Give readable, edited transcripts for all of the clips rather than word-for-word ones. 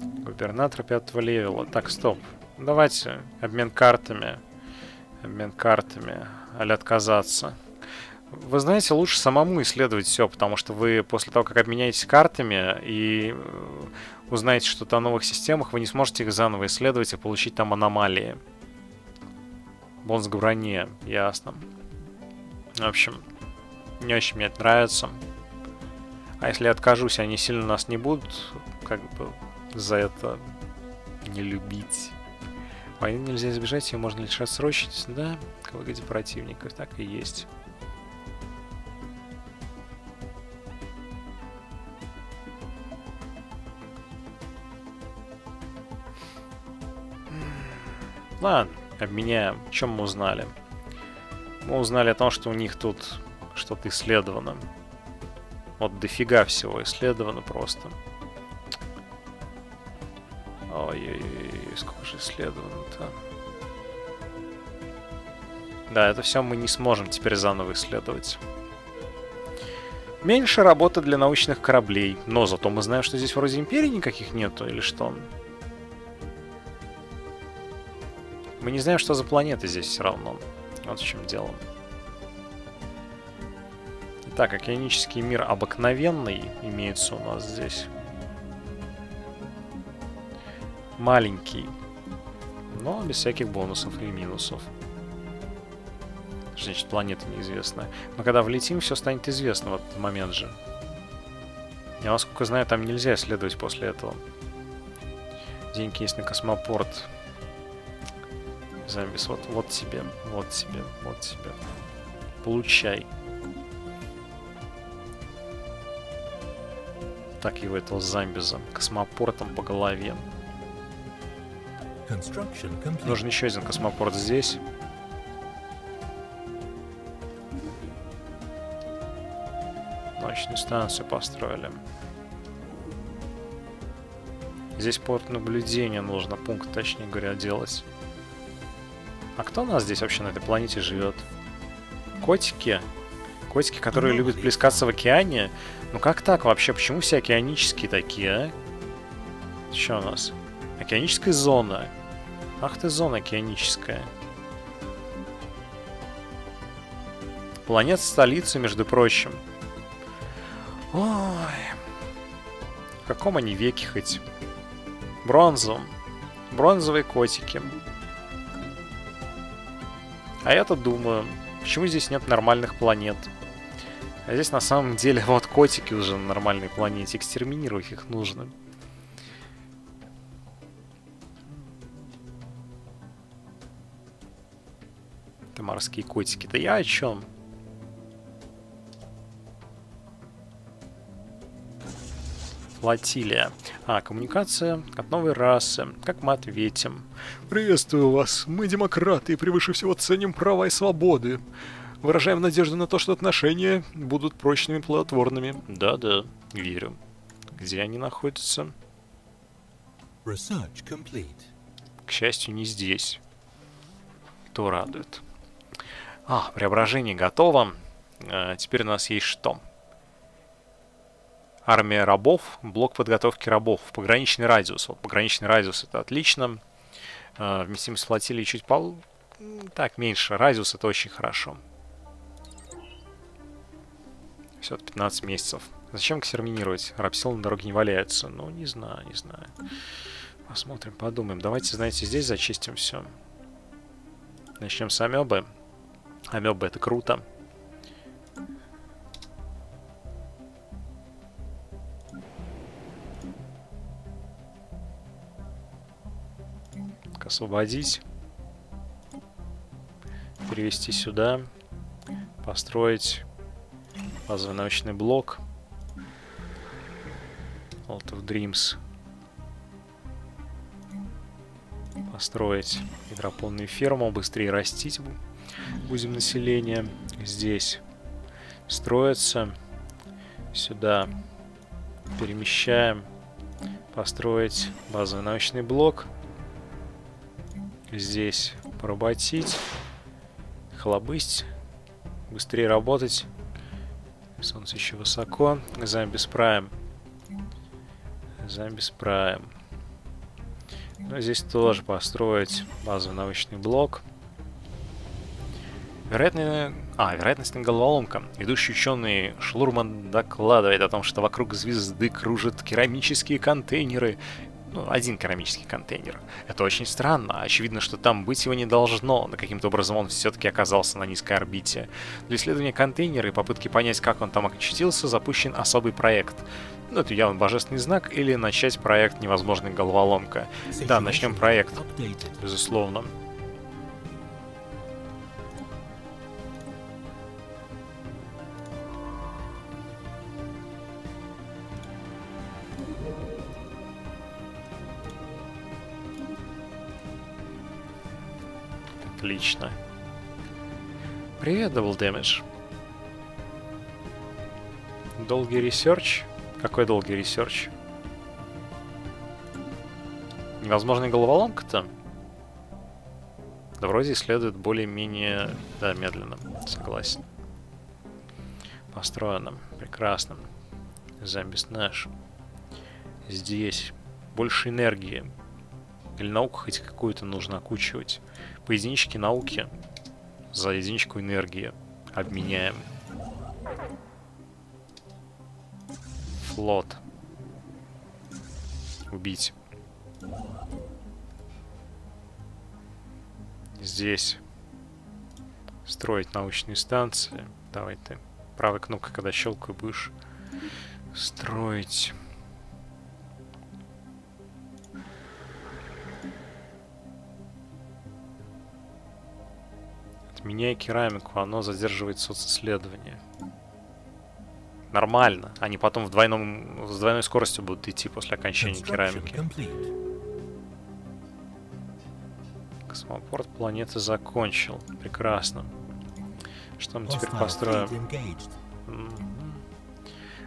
Губернатор 5 левела. Так, стоп. Давайте обмен картами. Обмен картами. Аль отказаться. Вы знаете, лучше самому исследовать все, потому что вы после того, как обменяетесь картами и узнаете что-то о новых системах, вы не сможете их заново исследовать и получить там аномалии. Бонус к броне, ясно. В общем, не очень мне это нравится. А если я откажусь, они сильно нас не будут, как бы, за это не любить. Войны нельзя избежать, ее можно лишь отсрочить, да, к выгоде противников, так и есть. Ладно, обменяем. Чем мы узнали? Мы узнали о том, что у них тут что-то исследовано. Вот дофига всего исследовано просто. Ой-ой-ой, сколько же исследовано-то. Да, это все мы не сможем теперь заново исследовать. Меньше работы для научных кораблей. Но зато мы знаем, что здесь вроде империй никаких нету, или что? Мы не знаем, что за планеты здесь все равно. Вот в чем дело. Итак, океанический мир обыкновенный имеется у нас здесь. Маленький. Но без всяких бонусов или минусов. Значит, планета неизвестная. Но когда влетим, все станет известно в этот момент же. Я, насколько знаю, там нельзя исследовать после этого. Деньги есть на космопорт. Зомбис, вот, вот тебе, вот тебе, вот тебе. Получай. Так его, этого Зомбиза, космопортом по голове. Нужен еще один космопорт здесь. Научную станцию построили. Здесь порт наблюдения нужно, пункт, точнее говоря, делать. А кто у нас здесь вообще на этой планете живет? Котики? Котики, которые любят плескаться в океане? Ну как так вообще? Почему все океанические такие, а? Что у нас? Океаническая зона. Ах ты, зона океаническая. Планета-столица, между прочим. Ой. В каком они веке хоть? Бронзовом. Бронзовые котики. А я-то думаю, почему здесь нет нормальных планет? А здесь на самом деле вот котики уже на нормальной планете. Экстерминировать их нужно. Это морские котики. Да я о чем? Флотилия. А, коммуникация от новой расы. Как мы ответим? Приветствую вас. Мы демократы и превыше всего ценим права и свободы. Выражаем надежду на то, что отношения будут прочными и плодотворными. Да-да, верю. Где они находятся? К счастью, не здесь. То радует. А, преображение готово. Теперь у нас есть что? Армия рабов, блок подготовки рабов, пограничный радиус. Вот пограничный радиус — это отлично. Вместимость флотилии чуть так, меньше. Радиус — это очень хорошо. Все, 15 месяцев. Зачем экстерминировать? Рабсилы на дороге не валяются. Ну, не знаю, не знаю. Посмотрим, подумаем. Давайте, знаете, здесь зачистим все. Начнем с амебы. Амебы — это круто. Освободить, перевести сюда, построить базовый научный блок Vault of Dreams, построить гидропонную ферму, быстрее растить будем население. Здесь строится, сюда перемещаем, построить базовый научный блок. Здесь поработить, хлобысть, быстрее работать. Солнце еще высоко. Zambis Prime. Zambis Prime. Но здесь тоже построить базовый научный блок. Вероятностная головоломка. Ведущий ученый Шлурман докладывает о том, что вокруг звезды кружат керамические контейнеры. Ну, один керамический контейнер. Это очень странно. Очевидно, что там быть его не должно, но каким-то образом он все-таки оказался на низкой орбите. Для исследования контейнера и попытки понять, как он там очутился, запущен особый проект. Ну, это явно божественный знак, или начать проект «Невозможная головоломка». Да, начнем проект, безусловно. Отлично. Привет, Double Damage. Долгий ресерч? Какой долгий ресерч? Невозможная головоломка-то? Да вроде исследует более-менее... Да, медленно. Согласен. Построено. Прекрасно. Зомбис наш. Здесь. Больше энергии. Или науку хоть какую-то нужно окучивать. По единичке науки за единичку энергии обменяем. Флот. Убить. Здесь. Строить научные станции. Давай ты. Правой кнопкой, когда щелкаю, будешь строить... Меняя керамику, оно задерживает социсследование. Нормально. Они потом с двойной скоростью будут идти после окончания керамики. Космопорт планеты закончил. Прекрасно. Что мы теперь построим?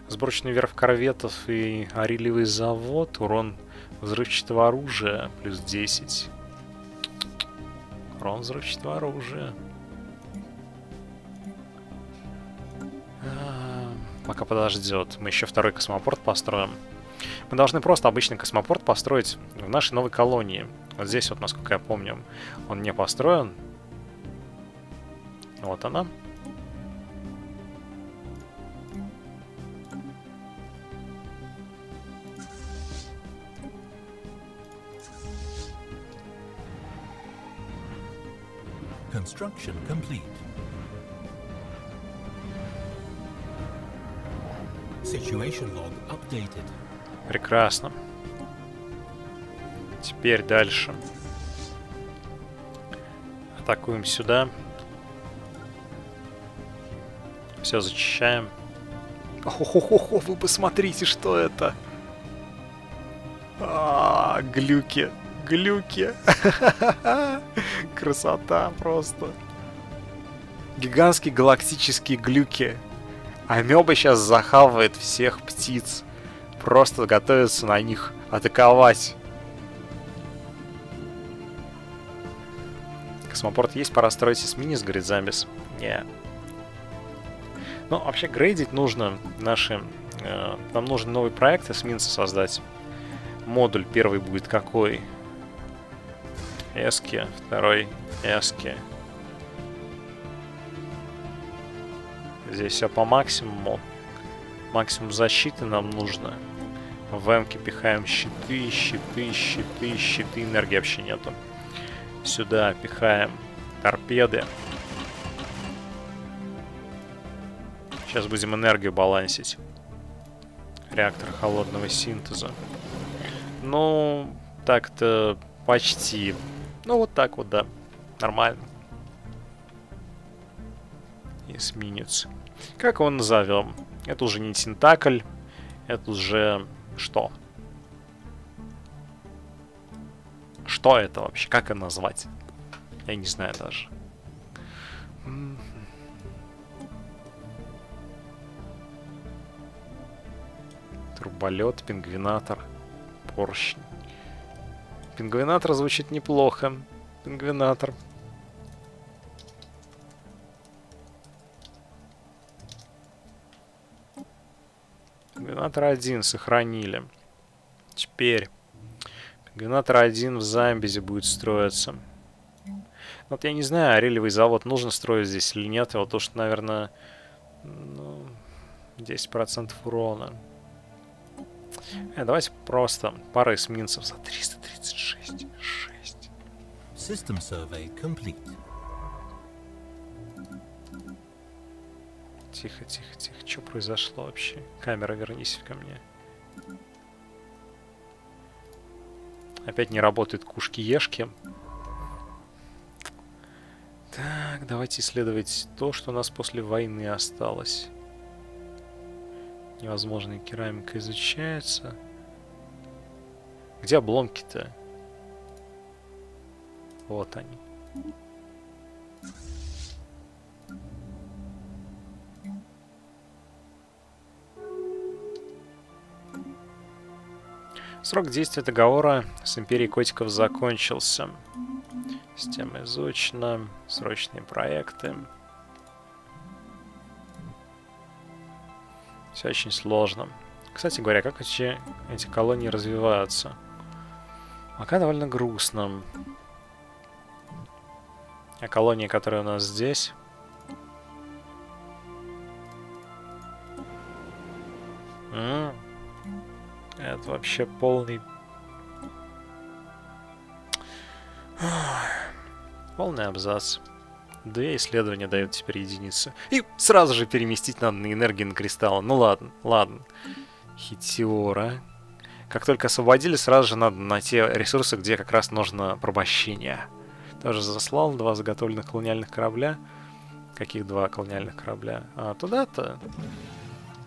Сборочный верфь корветов и арилевый завод. Урон взрывчатого оружия плюс 10. Урон взрывчатого оружия. Пока подождет. Мы еще второй космопорт построим. Мы должны просто обычный космопорт построить в нашей новой колонии. Вот здесь вот, насколько я помню, он не построен. Вот она. Construction complete. Situation log updated. Прекрасно. Теперь дальше. Атакуем сюда. Все зачищаем. О-хо-хо-хо, вы посмотрите, что это. А-а-а, глюки. Глюки. Красота просто. Гигантские галактические глюки. Амеба сейчас захавает всех птиц. Просто готовится на них атаковать. Космопорт есть, пора строить эсминец, говорит Замбис. Не. Ну, вообще, грейдить нужно наши... нам нужен новый проект эсминца создать. Модуль первый будет какой? Эски, второй эски. Здесь все по максимуму. Максимум защиты нам нужно. В эмки пихаем щиты, щиты, щиты, щиты. Энергии вообще нету. Сюда пихаем торпеды. Сейчас будем энергию балансить. Реактор холодного синтеза. Ну, так-то почти... Ну, вот так вот, да. Нормально. Эсминец. Как его назовем? Это уже не тентакль. Это уже... Что? Что это вообще? Как его назвать? Я не знаю даже. Турболет, пингвинатор, поршень. Пингвинатор звучит неплохо. Пингвинатор. Пингвинатор 1 сохранили. Теперь Генератор 1 в Замбизе будет строиться. Вот я не знаю, арилевый завод нужно строить здесь или нет. Его то, что, наверное, ну, 10% урона. Давайте просто пара эсминцев за 336. 6. System survey complete. Тихо, тихо, тихо. Что произошло вообще? Камера, вернись ко мне. Опять не работают кушки-ешки. Так, давайте исследовать то, что у нас после войны осталось. Невозможная керамика изучается. Где обломки-то? Вот они. Срок действия договора с Империей Котиков закончился. Система изучена. Срочные проекты. Все очень сложно. Кстати говоря, как эти колонии развиваются? Пока довольно грустно. А колонии, которые у нас здесь... Это вообще полный абзац. Две исследования дают теперь единицу. И сразу же переместить надо на энергию на кристаллы. Ну ладно, ладно. Хитиора. Как только освободили, сразу же надо на те ресурсы, где как раз нужно порабощение. Тоже заслал два заготовленных колониальных корабля. Каких два колониальных корабля? А, туда-то...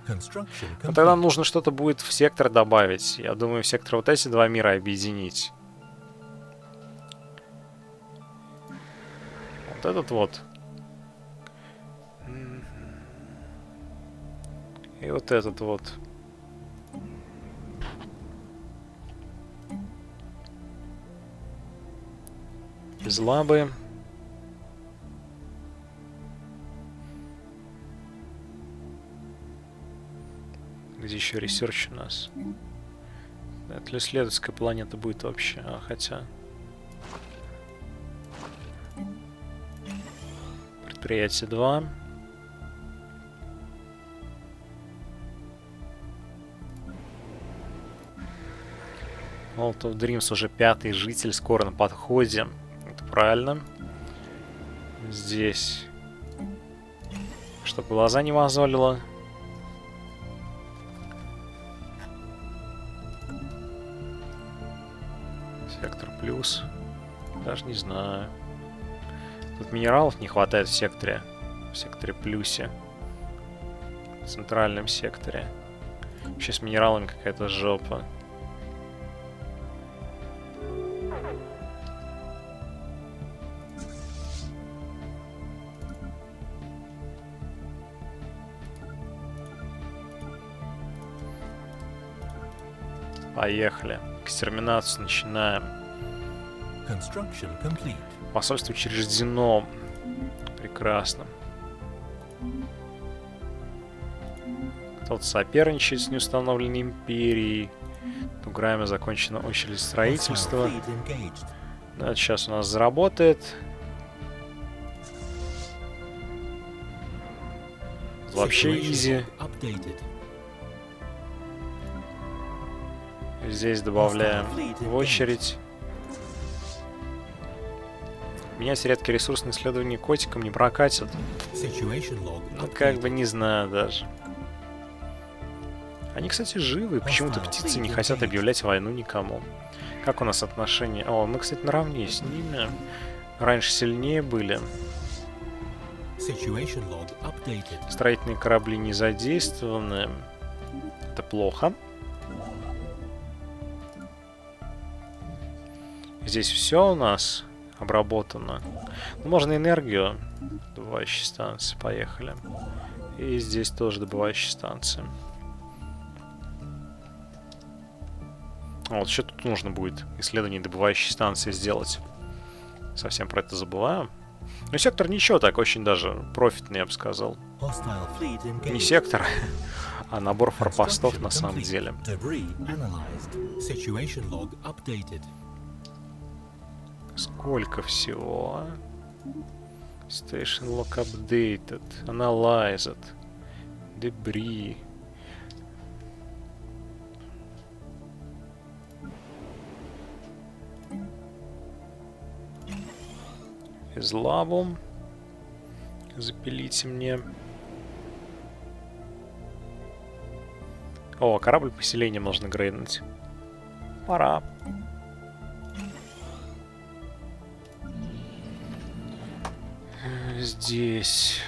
А тогда нужно что-то будет в сектор добавить. Я думаю, в сектор вот эти два мира объединить. Вот этот вот. И вот этот вот. Без лабы. Где еще ресерч у нас? Это ли исследовательская планета будет вообще? А, хотя... Предприятие 2. Vault of Dreams уже 5-й житель, скоро на подходе. Это правильно. Здесь. Чтоб глаза не мозолило. Плюс. Даже не знаю. Тут минералов не хватает в секторе. В секторе плюсе. В центральном секторе. Вообще с минералами какая-то жопа. Поехали. К экстерминацию начинаем. Посольство учреждено. Прекрасно. Кто-то соперничает с неустановленной империей. Туграме закончена очередь строительства. Это сейчас у нас заработает. Вообще изи. Здесь добавляем в очередь. Менять редкий ресурс на исследование котиком не прокатит. Ну, как бы не знаю даже. Они, кстати, живы. Почему-то птицы не хотят объявлять войну никому. Как у нас отношения? О, мы, кстати, наравне с ними. Раньше сильнее были. Строительные корабли не задействованы. Это плохо. Здесь все у нас... обработано. Ну, можно энергию. Добывающие станции. Поехали. И здесь тоже добывающие станции. Вот что тут нужно будет. Исследование добывающей станции сделать. Совсем про это забываю. Ну, сектор ничего так. Очень даже профитный, я бы сказал. Не сектор, а набор форпостов на самом деле. Сколько всего? Station log updated, analyzed, debris. Излавом. Запилите мне. О, корабль поселением нужно грейднуть. Пора. Здесь.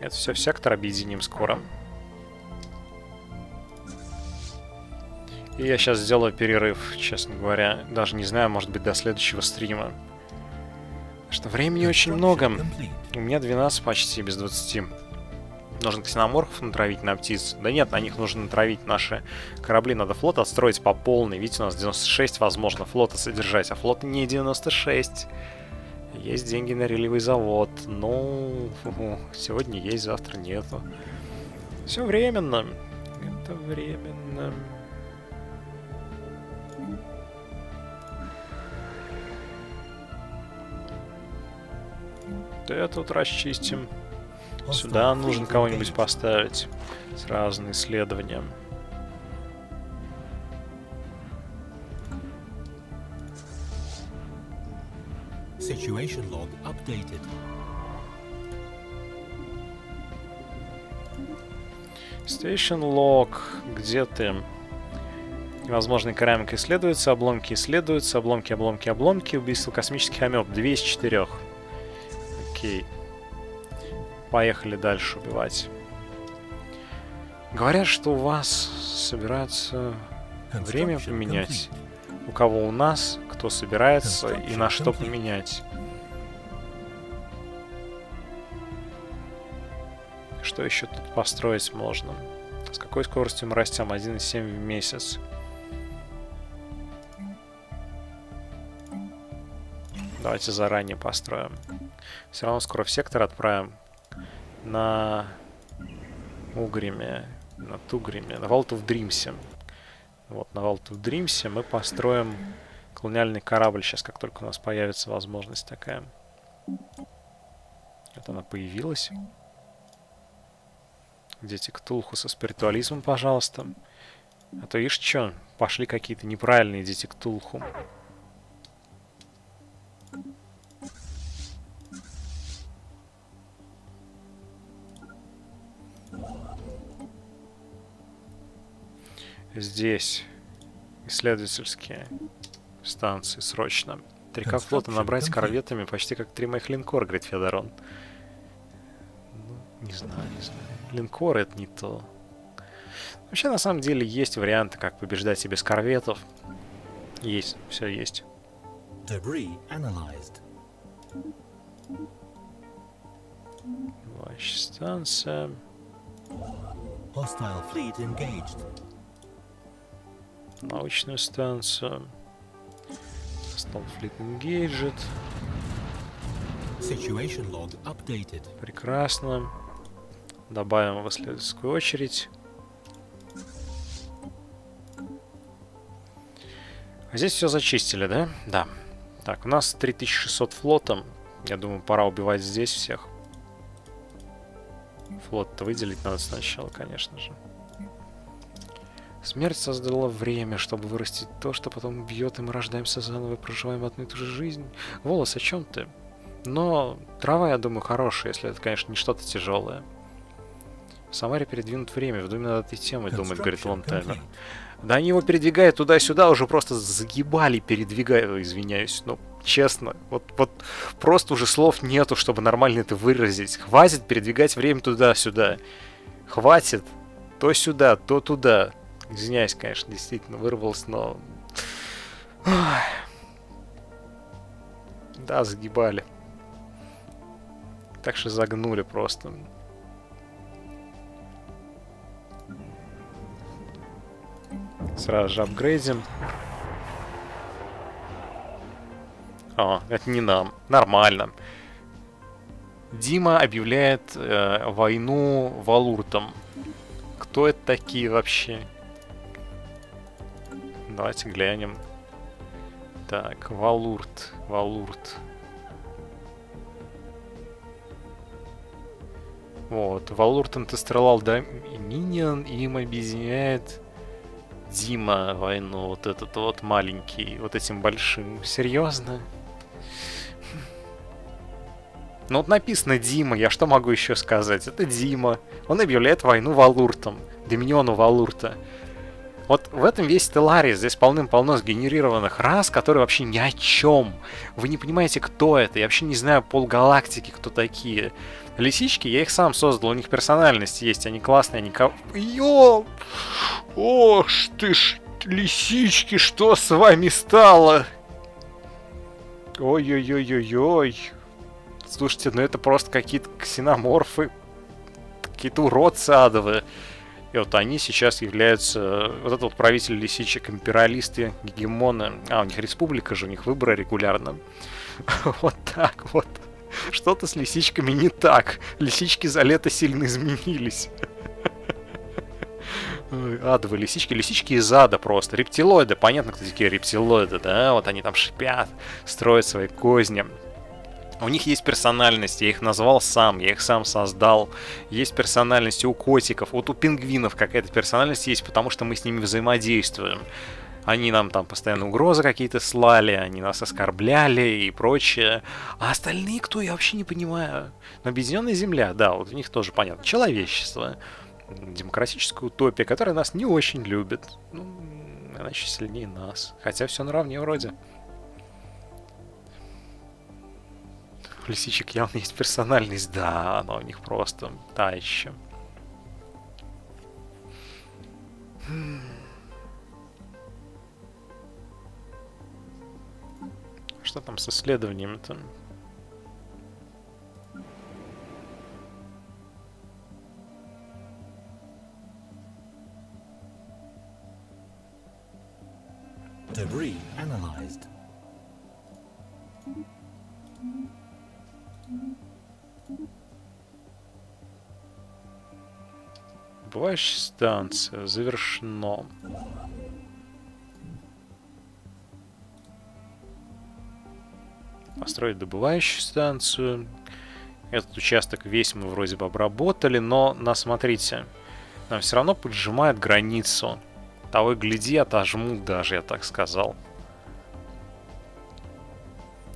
Это все в сектор объединим скоро. И я сейчас сделаю перерыв, честно говоря. Даже не знаю, может быть, до следующего стрима. Что времени очень много. У меня 12 почти, без 20. Нужно ксеноморфов натравить на птиц. Да нет, на них нужно натравить наши корабли. Надо флот отстроить по полной. Видите, у нас 96, возможно, флота содержать. А флот не 96. Есть деньги на релевый завод. Ну, сегодня есть, завтра нету. Все временно. Это временно. Это тут расчистим. Сюда нужно кого-нибудь поставить. Сразу на исследование. Situation log updated. Station log. Где ты? Невозможный керамик исследуется, обломки исследуются, обломки. Убийство космических амеб. 2 из 4. Окей. Поехали дальше убивать. Говорят, что у вас собирается время поменять. У кого у нас, кто собирается и на что поменять. Что еще тут построить можно? С какой скоростью мы растем? 1,7 в месяц. Давайте заранее построим. Все равно скоро в сектор отправим. На Угреме. На Тугриме. На Vault of Dreams. Вот, на Vault of Dreams мы построим колониальный корабль сейчас, как только у нас появится возможность такая. Вот она появилась. Дети Cthulhu со спиритуализмом, пожалуйста. А то ишь чё, пошли какие-то неправильные дети Cthulhu. Здесь исследовательские станции срочно. 3К флота набрать корветами почти как 3 моих линкора, говорит Федорон. Ну, не знаю. Линкор это не то. Вообще, на самом деле, есть варианты, как побеждать и без корветов. Есть, все есть. Ваша станция. Научную станцию. Сталфлит engaged. Situation log updated. Прекрасно. Добавим в исследовательскую очередь. А здесь все зачистили, да? Да. Так, у нас 3600 флота. Я думаю, пора убивать здесь всех. Флот-то выделить надо сначала, конечно же. Смерть создала время, чтобы вырастить то, что потом убьет, и мы рождаемся заново и проживаем одну и ту же жизнь. Волос, о чем ты? Но трава, я думаю, хорошая, если это, конечно, не что-то тяжелое. В Самаре передвинут время, в Думе над этой темой думает, говорит Лонтаймер. Да они его передвигают туда-сюда, уже просто загибали, передвигая, извиняюсь, ну, честно. Вот просто уже слов нету, чтобы нормально это выразить. Хватит передвигать время туда-сюда. Хватит. То сюда, то туда. Извиняюсь, конечно, действительно вырвался, но... Да, загибали. Так что загнули просто. Сразу же апгрейдим. А, это не нам. Нормально. Дима объявляет войну Валуртам. Кто это такие вообще? Давайте глянем. Так, Валурт, Валурт. Вот, Валуртом ты стрелял Доминион, и им объединяет Дима войну, вот этот вот маленький, вот этим большим. Серьезно? Ну вот написано Дима, я что могу еще сказать? Это Дима. Он объявляет войну Валуртам, Доминиону Валурта. Вот в этом весь Stellaris. Здесь полным-полно сгенерированных рас, которые вообще ни о чем. Вы не понимаете, кто это. Я вообще не знаю полгалактики, кто такие. Лисички, я их сам создал. У них персональность есть. Они классные, они... Ёп! Ох ты ж, лисички, что с вами стало? Ой-ой-ой-ой-ой. Слушайте, ну это просто какие-то ксеноморфы. Какие-то уродцы адовые. И вот они сейчас являются... Вот это вот правитель лисичек, империалисты, гегемоны. А, у них республика же, у них выборы регулярно. Вот так вот. Что-то с лисичками не так. Лисички за лето сильно изменились. Адовые лисички. Лисички из ада просто. Рептилоиды. Понятно, кто такие рептилоиды, да? Вот они там шипят, строят свои козни. У них есть персональность, я их назвал сам, я их сам создал. Есть персональность у котиков, вот у пингвинов какая-то персональность есть, потому что мы с ними взаимодействуем. Они нам там постоянно угрозы какие-то слали, они нас оскорбляли и прочее. А остальные кто, я вообще не понимаю. Но Объединенная земля, да, вот у них тоже понятно. Человечество, демократическая утопия, которая нас не очень любит. Ну, она еще сильнее нас, хотя все наравне вроде. Лисичек явно есть персональность, да, но у них просто та еще. Что там с исследованием-то? Debris analyzed. Бывающая станция завершена. Построить добывающую станцию. Этот участок весь мы вроде бы обработали, но, смотрите, нам все равно поджимает границу. Того и гляди, отожмут даже, я так сказал.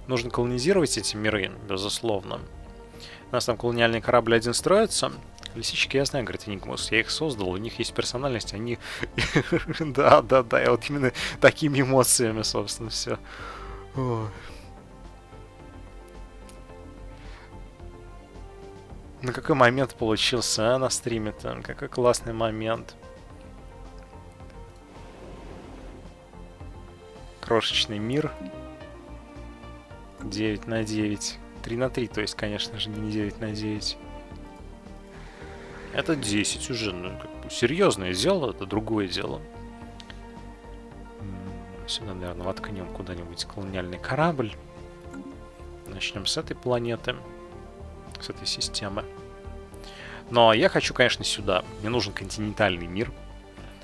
Нужно колонизировать эти миры, безусловно. У нас там колониальный корабль один строится. Лисички, я знаю, говорит Анигус, я их создал, у них есть персональность, они... Да, я вот именно такими эмоциями, собственно, все. На какой момент получился, а, на стриме-то? Какой классный момент. Крошечный мир. 9 на 9. 3 на 3, то есть, конечно же, не 9 на 9. Это 10 уже. Ну, как бы серьезное дело, это другое дело. Сюда, наверное, воткнем куда-нибудь колониальный корабль. Начнем с этой планеты, с этой системы. Но я хочу, конечно, сюда. Мне нужен континентальный мир.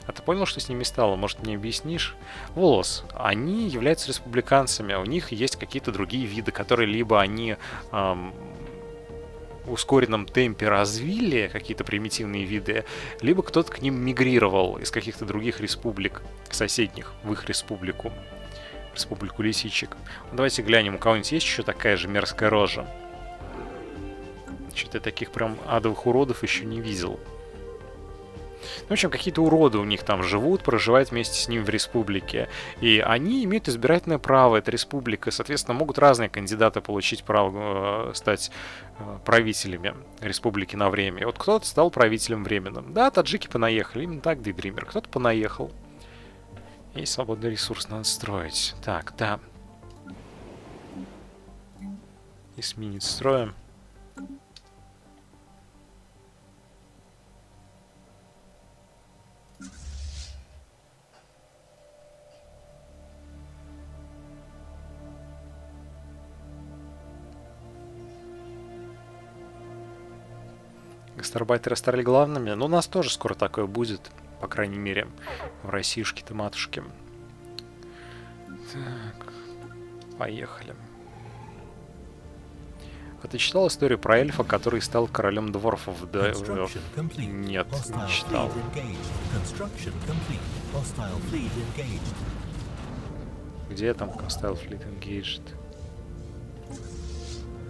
А ты понял, что с ними стало? Может, мне объяснишь? Волос. Они являются республиканцами. У них есть какие-то другие виды, которые либо они в ускоренном темпе развили, какие-то примитивные виды, либо кто-то к ним мигрировал из каких-то других республик, соседних, в их республику. Республику лисичек. Ну, давайте глянем, у кого-нибудь есть еще такая же мерзкая рожа? Что-то я таких прям адовых уродов еще не видел. Ну, в общем, какие-то уроды у них там живут, проживают вместе с ним в республике. И они имеют избирательное право, это республика. Соответственно, могут разные кандидаты получить право стать правителями республики на время. И вот кто-то стал правителем временным. Да, таджики понаехали, именно так, Дейдример. Кто-то понаехал. И свободный ресурс надо строить. Так, да. Эсминец строим. Гастарбайтеры стали главными, но у нас тоже скоро такое будет, по крайней мере, в Россиюшке-то матушке. Так, поехали. А ты читал историю про эльфа, который стал королем дворфов? Да, нет, не читал. Где там Hostile Fleet Engaged?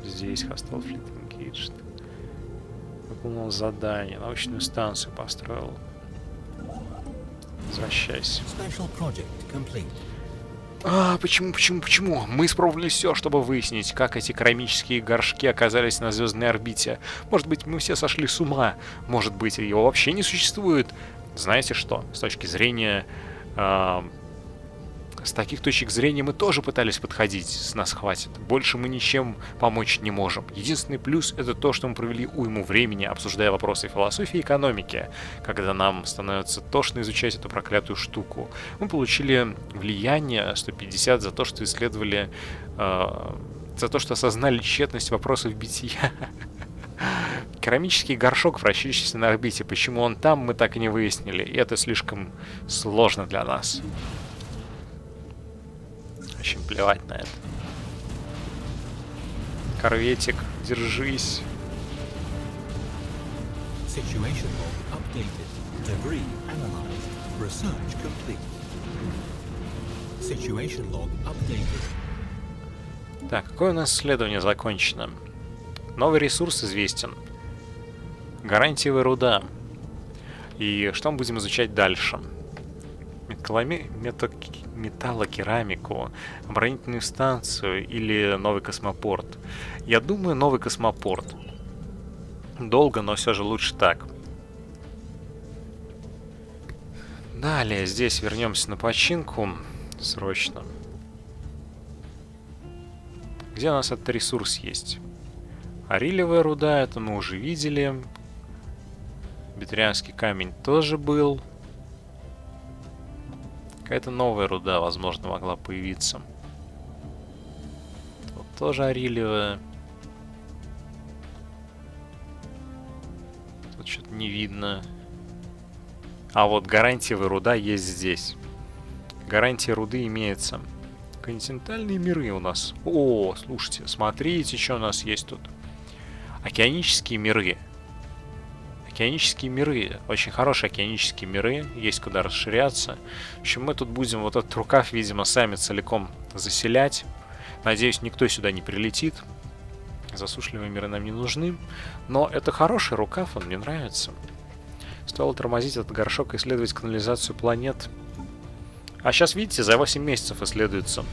Здесь Hostile Fleet Engaged. Выполнил задание, научную станцию построил. Возвращайся. А, почему? Мы испробовали все, чтобы выяснить, как эти керамические горшки оказались на звездной орбите. Может быть, мы все сошли с ума. Может быть, его вообще не существует. Знаете что? С точки зрения... С таких точек зрения мы тоже пытались подходить, с нас хватит. Больше мы ничем помочь не можем. Единственный плюс — это то, что мы провели уйму времени, обсуждая вопросы философии и экономики, когда нам становится тошно изучать эту проклятую штуку. Мы получили влияние 150 за то, что исследовали... за то, что осознали тщетность вопросов бытия. Керамический горшок, вращающийся на орбите. Почему он там, мы так и не выяснили. И это слишком сложно для нас. Очень плевать на это. Корветик, держись. Так, какое у нас исследование закончено? Новый ресурс известен. Гарантиевая руда. И что мы будем изучать дальше? Металлокерамику, оборонительную станцию или новый космопорт. Я думаю, новый космопорт. Долго, но все же лучше так. Далее здесь вернемся на починку. Срочно. Где у нас этот ресурс есть? Арилевая руда, это мы уже видели. Битрианский камень тоже был. Какая-то новая руда, возможно, могла появиться. Тут тоже арилевая. Тут что-то не видно. А вот гарантиевая руда есть здесь. Гарантия руды имеется. Континентальные миры у нас. О, слушайте, смотрите, что у нас есть тут. Океанические миры. Океанические миры. Очень хорошие океанические миры. Есть куда расширяться. В общем, мы тут будем вот этот рукав, видимо, сами целиком заселять. Надеюсь, никто сюда не прилетит. Засушливые миры нам не нужны. Но это хороший рукав, он мне нравится. Стоило тормозить этот горшок и исследовать канализацию планет. А сейчас, видите, за 8 месяцев исследуется.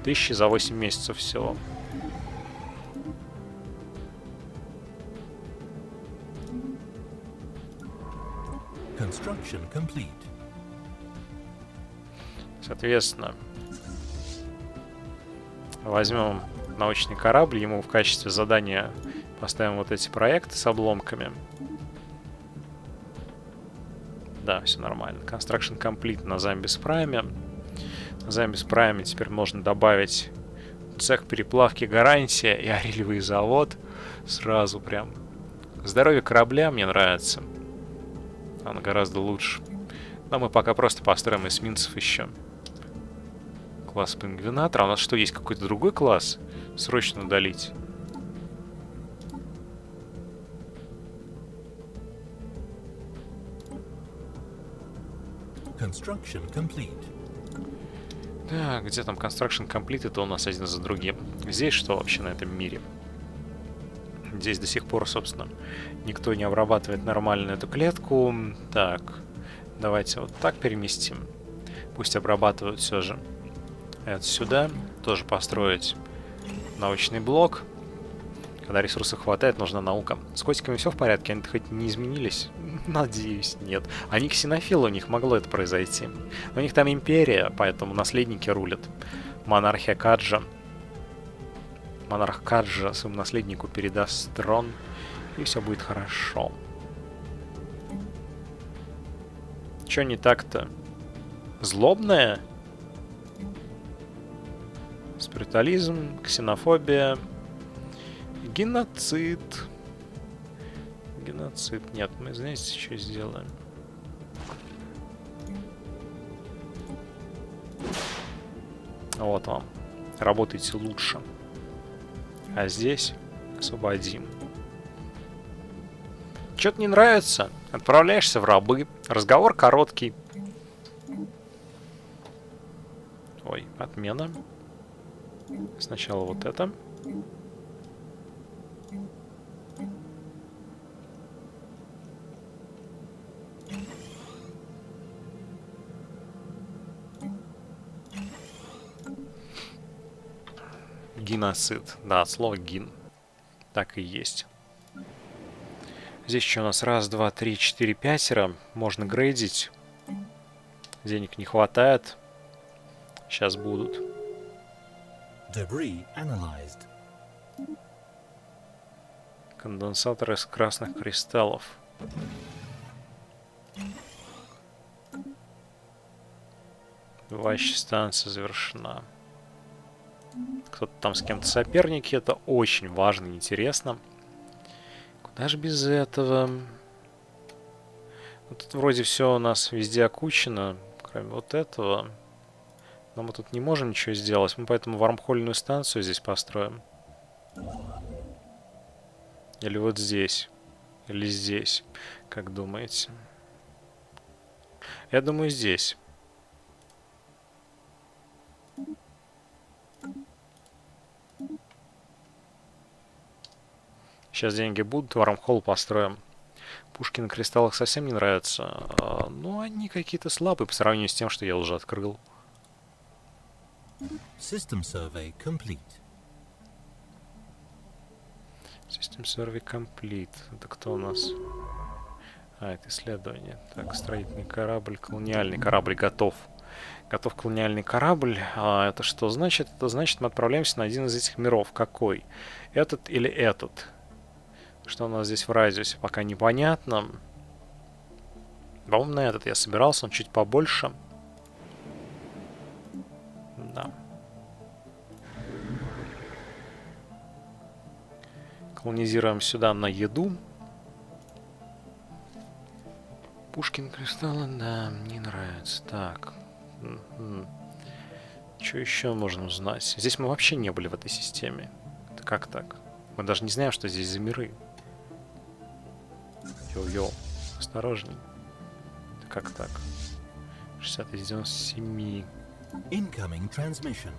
1000 за 8 месяцев всего. Соответственно, возьмем научный корабль, ему в качестве задания поставим вот эти проекты с обломками. Да, все нормально. Construction Complete на Zambis Prime. На Zambis Prime теперь можно добавить цех переплавки, гарантия и арилевый завод. Сразу прям. Здоровье корабля мне нравится. Она гораздо лучше. Но мы пока просто построим эсминцев еще. Класс пингвинатора. А у нас что, есть какой-то другой класс? Срочно удалить. Construction complete. Да, где там Construction Complete? Это у нас один за другим. Здесь что вообще на этом мире? Здесь до сих пор, собственно, никто не обрабатывает нормально эту клетку. Так, давайте вот так переместим. Пусть обрабатывают все же. Это сюда. Тоже построить научный блок. Когда ресурсов хватает, нужна наука. С котиками все в порядке? Они хоть не изменились? Надеюсь, нет. Они ксенофилы, у них могло это произойти. У них там империя, поэтому наследники рулят. Монархия Каджа. Монарх Каджа своему наследнику передаст трон, и все будет хорошо. Че не так-то? Злобное? Спиритуализм, ксенофобия, геноцид. комбинации. Нет, мы здесь еще сделаем. Вот вам. Работайте лучше. А здесь освободим. Что-то не нравится. Отправляешься в рабы. Разговор короткий. Ой, отмена. Сначала вот это. Геноцид. Да, от слова гин. Так и есть. Здесь еще у нас 1, 2, 3, 4, 5. Можно грейдить. Денег не хватает. Сейчас будут. Конденсатор из красных кристаллов. Ваша станция завершена. Кто-то там с кем-то соперники. Это очень важно и интересно. Куда же без этого? Вот тут вроде все у нас везде окучено. Кроме вот этого. Но мы тут не можем ничего сделать. Мы поэтому вармхольную станцию здесь построим. Или вот здесь. Или здесь. Как думаете? Я думаю, здесь. Сейчас деньги будут, вармхол построим. Пушки на кристаллах совсем не нравятся. Но они какие-то слабые по сравнению с тем, что я уже открыл. System survey complete. Это кто у нас? А, это исследование. Так, строительный корабль, колониальный корабль готов. Готов колониальный корабль. А это что значит? Это значит, мы отправляемся на один из этих миров. Какой? Этот или этот? Что у нас здесь в радиусе, пока непонятно. По-моему, на этот я собирался, он чуть побольше. Да. Колонизируем сюда на еду. Пушкин кристаллы, да, не нравится. Так. Что еще можно узнать? Здесь мы вообще не были в этой системе. Это как так? Мы даже не знаем, что здесь за миры. Йо-йо, осторожней. Это как так? 60 из 97. Incoming transmission.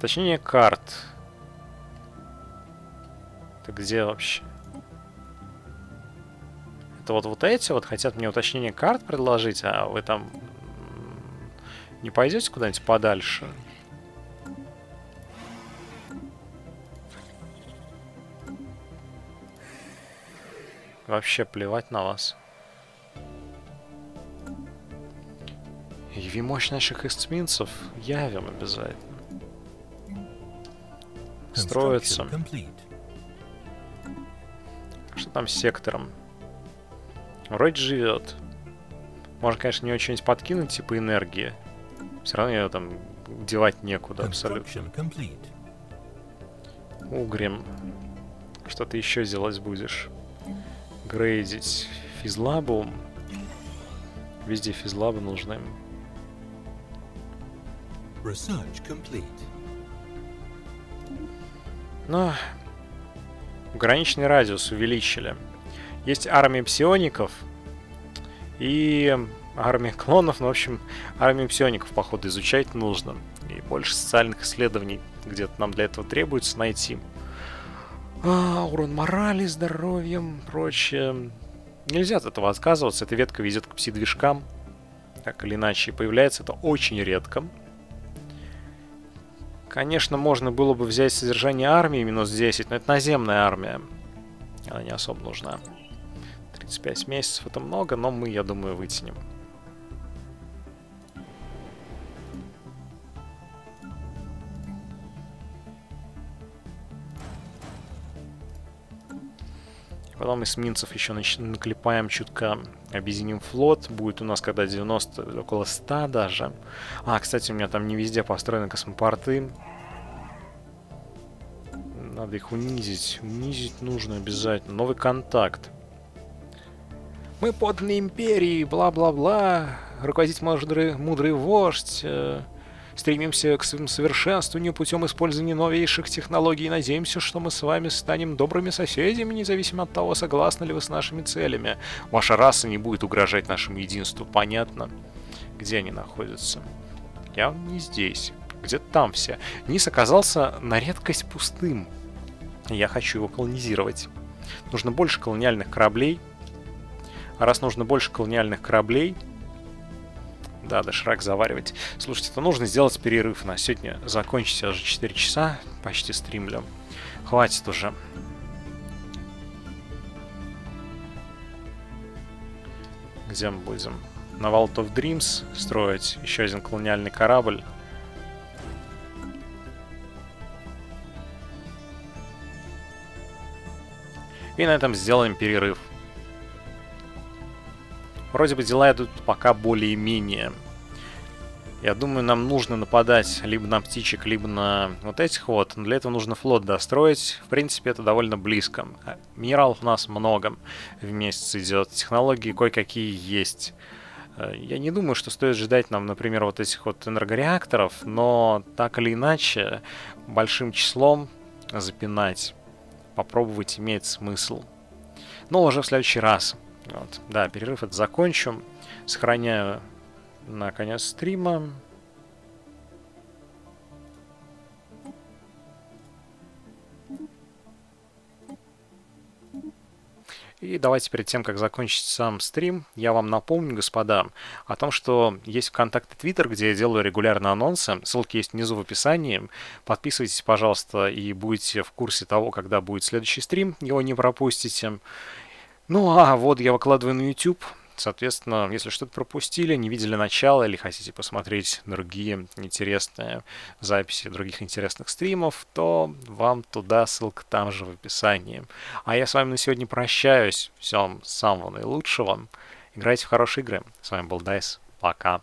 Точнее, карт. Это где вообще? Это вот эти вот хотят мне уточнение карт предложить, а вы там не пойдете куда-нибудь подальше? Вообще плевать на вас. Яви мощь наших эсминцев. Явим обязательно. Строится. Что там с сектором? Вроде живет. Можно, конечно, не очень подкинуть, типа энергии. Все равно ее там девать некуда абсолютно. Угрем. Что ты еще делать будешь? Грейдить физлабу. Везде физлабы нужны. Но граничный радиус увеличили. Есть армия псиоников и армия клонов. Ну, в общем, армию псиоников, походу, изучать нужно. И больше социальных исследований где-то нам для этого требуется найти. Урон морали, здоровьем, прочее. Нельзя от этого отказываться. Эта ветка везет к пси-движкам. Так или иначе появляется. Это очень редко. Конечно, можно было бы взять содержание армии минус 10, но это наземная армия. Она не особо нужна. 35 месяцев это много, но мы, я думаю, вытянем. Потом эсминцев еще наклепаем чутка. Объединим флот. Будет у нас когда 90, около 100 даже. А, кстати, у меня там не везде построены космопорты. Надо надо их унизить. Унизить нужно обязательно. Новый контакт. Мы подданные империи, бла-бла-бла. Руководить мудрый вождь. Стремимся к своему совершенствованию путем использования новейших технологий. Надеемся, что мы с вами станем добрыми соседями, независимо от того, согласны ли вы с нашими целями. Ваша раса не будет угрожать нашему единству. Понятно? Где они находятся? Я не здесь. Где-то там все. Низ оказался на редкость пустым. Я хочу его колонизировать. Нужно больше колониальных кораблей. А раз нужно больше колониальных кораблей... Да, доширак заваривать. Слушайте, это нужно сделать перерыв на сегодня. Закончится уже 4 часа. Почти стримлю. Хватит уже. Где мы будем? На Vault of Dreams строить еще один колониальный корабль. И на этом сделаем перерыв. Вроде бы дела идут пока более-менее. Я думаю, нам нужно нападать либо на птичек, либо на вот этих вот. Но для этого нужно флот достроить. В принципе, это довольно близко. Минералов у нас много в месяц идет. Технологии кое-какие есть. Я не думаю, что стоит ждать нам, например, вот этих вот энергореакторов. Но так или иначе, большим числом запинать, попробовать имеет смысл. Но уже в следующий раз. Вот. Да, перерыв это закончу. Сохраняю на конец стрима. И давайте перед тем, как закончить сам стрим, я вам напомню, господа, о том, что есть ВКонтакте и Твиттер, где я делаю регулярно анонсы. Ссылки есть внизу в описании. Подписывайтесь, пожалуйста, и будете в курсе того, когда будет следующий стрим. Его не пропустите. Ну а вот я выкладываю на YouTube, соответственно, если что-то пропустили, не видели начало или хотите посмотреть другие интересные записи других интересных стримов, то вам туда, ссылка там же в описании. А я с вами на сегодня прощаюсь, всем самого наилучшего, играйте в хорошие игры, с вами был DICE, пока.